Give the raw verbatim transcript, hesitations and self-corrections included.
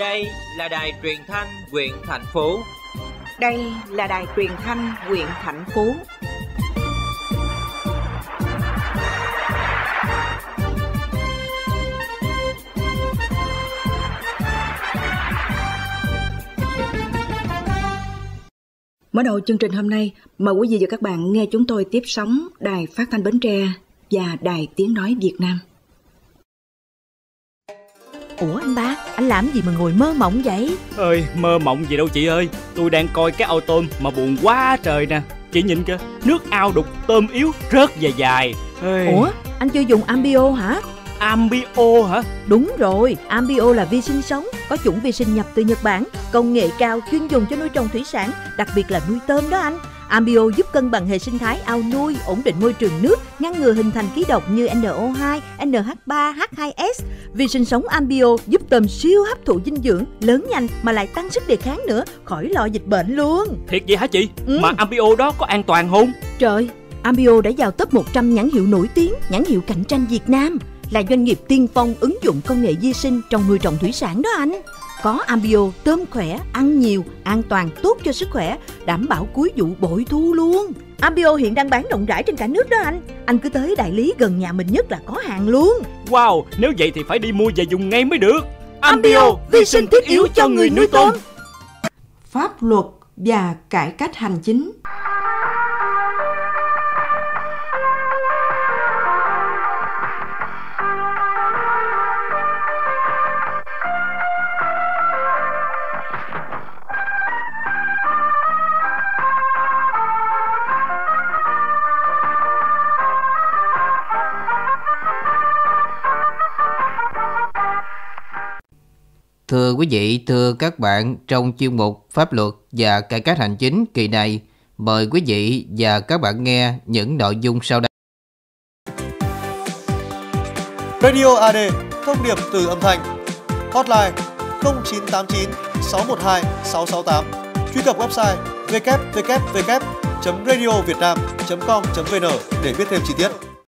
Đây là đài truyền thanh huyện Thạnh Phú. Đây là đài truyền thanh huyện Thạnh Phú. Mở đầu chương trình hôm nay, mời quý vị và các bạn nghe chúng tôi tiếp sóng Đài Phát thanh Bến Tre và Đài Tiếng nói Việt Nam. Ủa anh bác, anh làm gì mà ngồi mơ mộng vậy? Ơi, mơ mộng gì đâu chị ơi. Tôi đang coi cái ao tôm mà buồn quá trời nè. Chị nhìn kìa, nước ao đục, tôm yếu, rớt dài dài. Ê. Ủa, anh chưa dùng Ambio hả? Ambio hả? Đúng rồi, Ambio là vi sinh sống, có chủng vi sinh nhập từ Nhật Bản, công nghệ cao chuyên dùng cho nuôi trồng thủy sản, đặc biệt là nuôi tôm đó anh. Ambio giúp cân bằng hệ sinh thái ao nuôi, ổn định môi trường nước, ngăn ngừa hình thành khí độc như en o hai, en hát ba, hát hai ét. Vi sinh sống Ambio giúp tôm siêu hấp thụ dinh dưỡng, lớn nhanh mà lại tăng sức đề kháng nữa, khỏi lo dịch bệnh luôn. Thiệt vậy hả chị? Ừ. Mà Ambio đó có an toàn không? Trời, Ambio đã vào top một trăm nhãn hiệu nổi tiếng, nhãn hiệu cạnh tranh Việt Nam, là doanh nghiệp tiên phong ứng dụng công nghệ vi sinh trong nuôi trồng thủy sản đó anh. Có Ambio, tôm khỏe, ăn nhiều, an toàn, tốt cho sức khỏe, đảm bảo cuối vụ bội thu luôn. Ambio hiện đang bán rộng rãi trên cả nước đó anh. Anh cứ tới đại lý gần nhà mình nhất là có hàng luôn. Wow, nếu vậy thì phải đi mua và dùng ngay mới được. Ambio, vi sinh thiết yếu cho người nuôi tôm. Pháp luật và cải cách hành chính. Thưa quý vị, thưa các bạn, trong chuyên mục Pháp luật và cải cách hành chính kỳ này, mời quý vị và các bạn nghe những nội dung sau đây. Radio a đê, thông điệp từ âm thanh. Hotline không chín tám chín sáu một hai sáu sáu tám. Truy cập website w w w chấm radio việt nam chấm com chấm v n để biết thêm chi tiết.